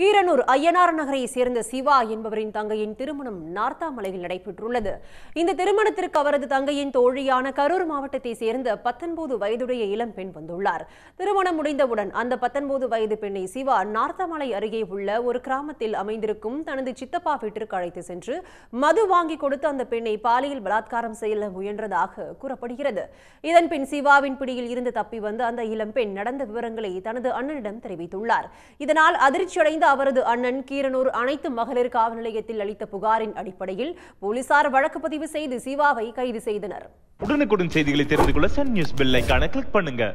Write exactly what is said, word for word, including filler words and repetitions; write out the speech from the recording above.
கீரனூர் ஐயனார் நகரை சேர்ந்த சிவா என்பவரின் தங்கையின் திருமணம் நார்த்தாமலையில் நடைபெற்றுள்ளது. இந்த திருமணத்திற்கு அவரது தங்கையின் தோழியான கரூர் மாவட்டத்தை சேர்ந்த பத்தொன்பது வயதுடைய இளம் பெண் வந்துள்ளார். திருமணம் முடிந்தவுடன் அந்த பத்தொன்பது வயது பெண்ணை சிவா நார்த்தாமலை அருகே உள்ள ஒரு கிராமத்தில் அமைந்திருக்கும் தனது சித்தப்பா வீட்டிற்கு அழைத்து சென்று மது வாங்கி கொடுத்து அந்த பெண்ணை பாலியல் பலாத்காரம் செய்ய முயன்றதாக கூறப்படுகிறது. இதன் பின் சிவாவின் பிடியில் இருந்து தப்பி வந்து அந்த இளம்பெண் நடந்த விவரங்களை தனது அண்ணனிடம் தெரிவித்துள்ளார். இதனால் அதிர்ச்சியடைந்த அவரது அண்ணன் கீரனூர் அனைத்து மகளிர் காவல் நிலையத்தில் அளித்த புகாரின் அடிப்படையில் போலீசார் வழக்கு பதிவு செய்து சிவாவை கைது செய்தனர். உடனுக்குடன் செய்திகளை தெரிந்து கொள்ள சன் நியூஸ் பெல் ஐகானை கிளிக் பண்ணுங்க.